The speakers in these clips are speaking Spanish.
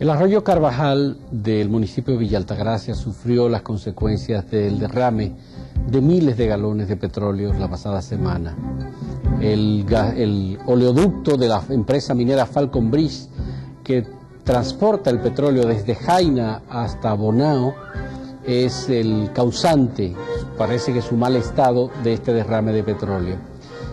El arroyo Carvajal del municipio de Villaltagracia sufrió las consecuencias del derrame de miles de galones de petróleo la pasada semana. El oleoducto de la empresa minera Falconbridge, que transporta el petróleo desde Jaina hasta Bonao, es el causante, parece que su mal estado, de este derrame de petróleo.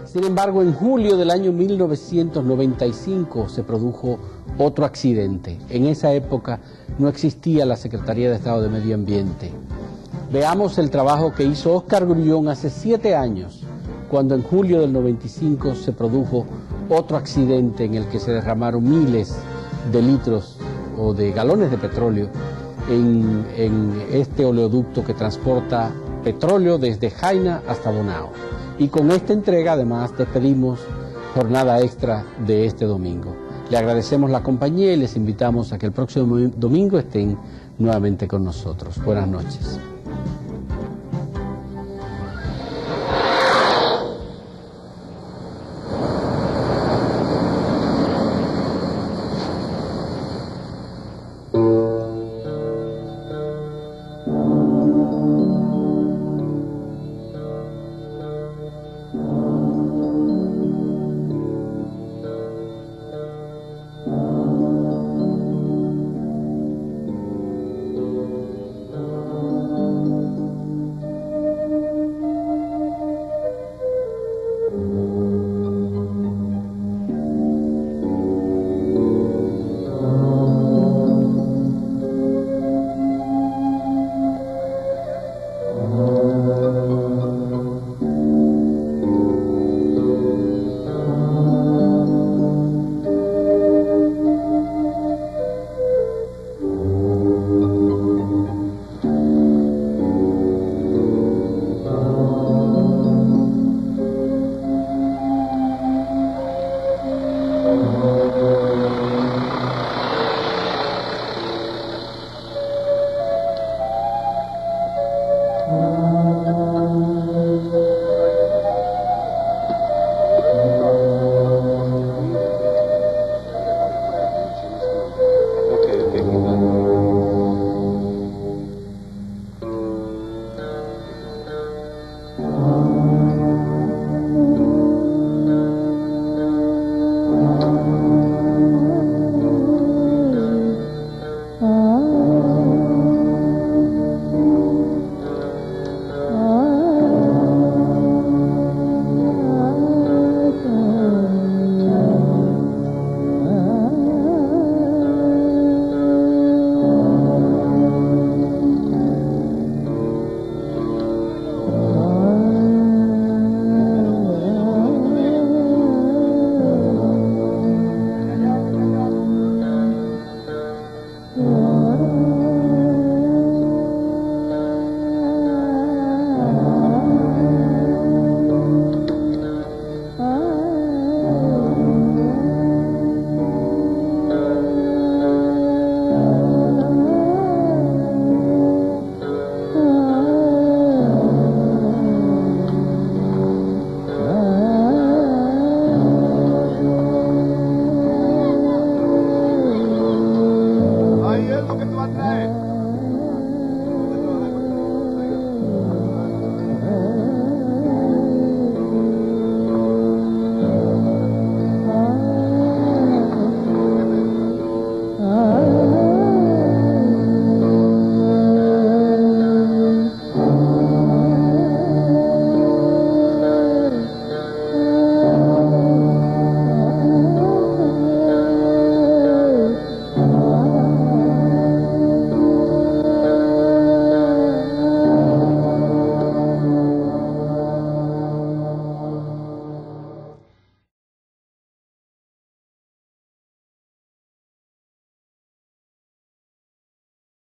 Sin embargo, en julio del año 1995 se produjo otro accidente. En esa época no existía la Secretaría de Estado de Medio Ambiente. Veamos el trabajo que hizo Oscar Grullón hace 7 años, cuando en julio del 95 se produjo otro accidente en el que se derramaron miles de litros o de galones de petróleo en este oleoducto que transporta petróleo desde Jaina hasta Bonao. Y con esta entrega además despedimos jornada extra de este domingo. Le agradecemos la compañía y les invitamos a que el próximo domingo estén nuevamente con nosotros. Buenas noches.